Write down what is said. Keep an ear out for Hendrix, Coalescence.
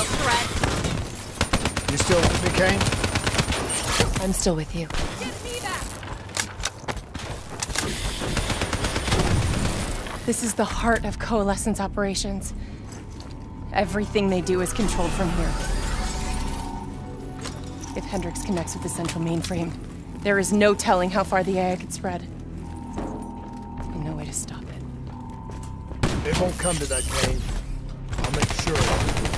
real threat. You still with me, Kane? I'm still with you. Get me back! This is the heart of Coalescence operations. Everything they do is controlled from here. If Hendrix connects with the central mainframe, there is no telling how far the AI could spread. And no way to stop it. It won't come to that, Kane. I'll make sure.